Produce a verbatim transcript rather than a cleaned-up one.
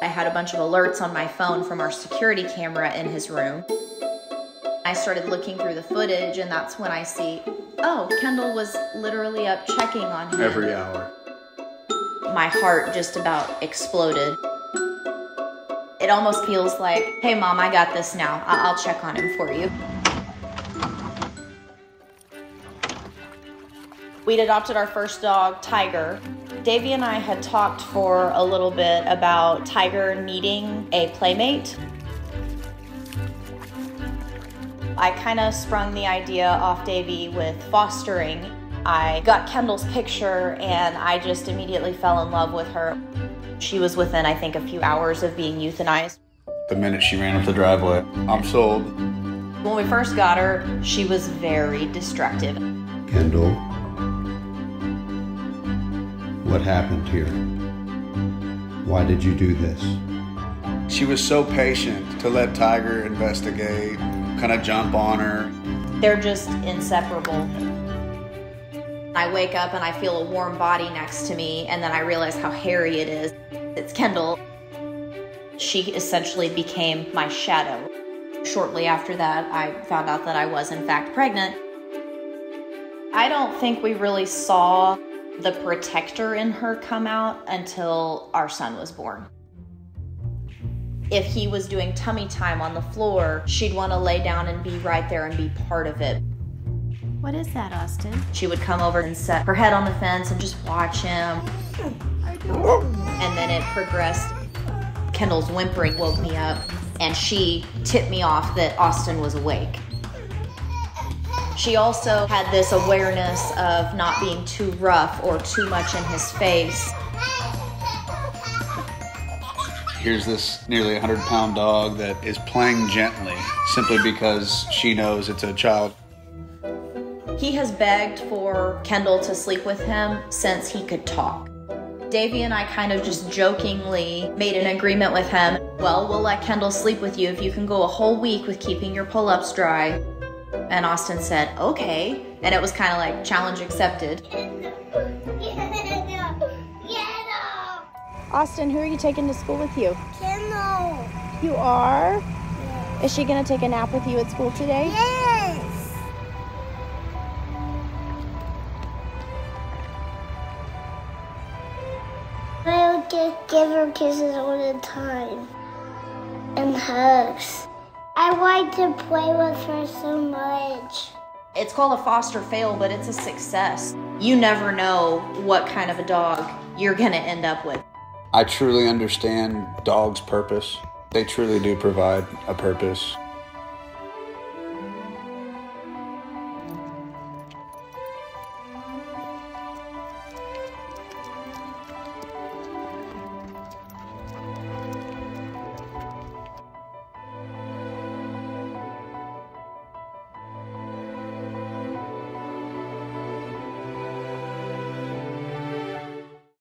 I had a bunch of alerts on my phone from our security camera in his room. I started looking through the footage, and that's when I see, oh, Kendall was literally up checking on him. Every hour. My heart just about exploded. It almost feels like, hey, Mom, I got this now. I I'll check on him for you. We'd adopted our first dog, Tiger. Davey and I had talked for a little bit about Tiger needing a playmate. I kind of sprung the idea off Davey with fostering. I got Kendall's picture and I just immediately fell in love with her. She was within, I think, a few hours of being euthanized. The minute she ran up the driveway, I'm sold. When we first got her, she was very destructive. Kendall. What happened here? Why did you do this? She was so patient to let Tiger investigate, kind of jump on her. They're just inseparable. I wake up and I feel a warm body next to me, and then I realize how hairy it is. It's Kendall. She essentially became my shadow. Shortly after that, I found out that I was, in fact, pregnant. I don't think we really saw the protector in her come out until our son was born. If he was doing tummy time on the floor, she'd want to lay down and be right there and be part of it. What is that, Austin? She would come over and set her head on the fence and just watch him. And then it progressed. Kendall's whimpering woke me up, and she tipped me off that Austin was awake. She also had this awareness of not being too rough or too much in his face. Here's this nearly one hundred pound dog that is playing gently simply because she knows it's a child. He has begged for Kendall to sleep with him since he could talk. Davey and I kind of just jokingly made an agreement with him. Well, we'll let Kendall sleep with you if you can go a whole week with keeping your pull-ups dry. And Austin said, okay. And it was kind of like, challenge accepted. Austin, who are you taking to school with you? Kendall. You are? Yes. Is she going to take a nap with you at school today? Yes. I would give her kisses all the time and hugs. I wanted to play with her so much. It's called a foster fail, but it's a success. You never know what kind of a dog you're gonna end up with. I truly understand dogs' purpose. They truly do provide a purpose.